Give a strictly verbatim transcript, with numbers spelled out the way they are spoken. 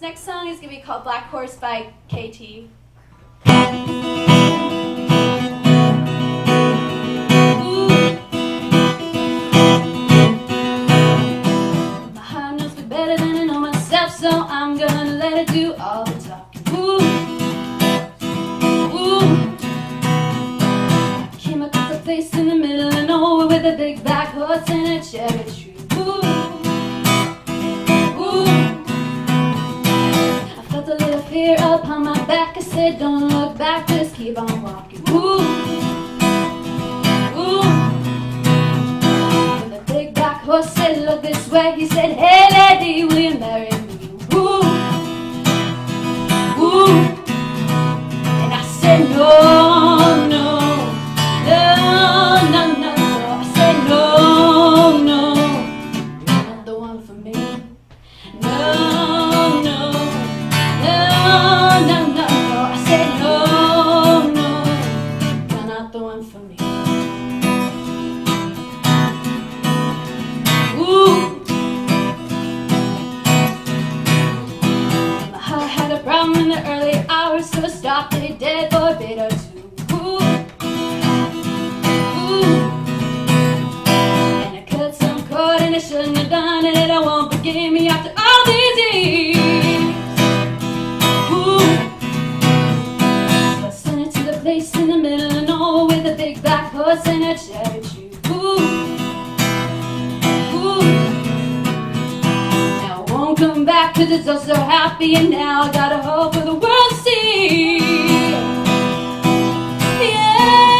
This next song is going to be called Black Horse by K T. So I'm gonna let it do all the talking. Ooh, ooh. I came across a place in the middle of nowhere with a big black horse and a cherry tree. Ooh, ooh. I felt a little fear upon my back. I said, don't look back, just keep on walking. Ooh, ooh. And the big black horse said, look this way. He said, hey lady, will you marry me? In the early hours, so I stopped at a dead for a bit or two. Ooh, ooh. And I cut some cord and I shouldn't have done it, and I won't forgive me after all these years. Ooh, so I sent it to the place in the middle of nowhere with a big black horse and a cherry tree. Ooh, ooh. Come back, cause it's all so happy, and now I got a hope for the world to see. Yeah.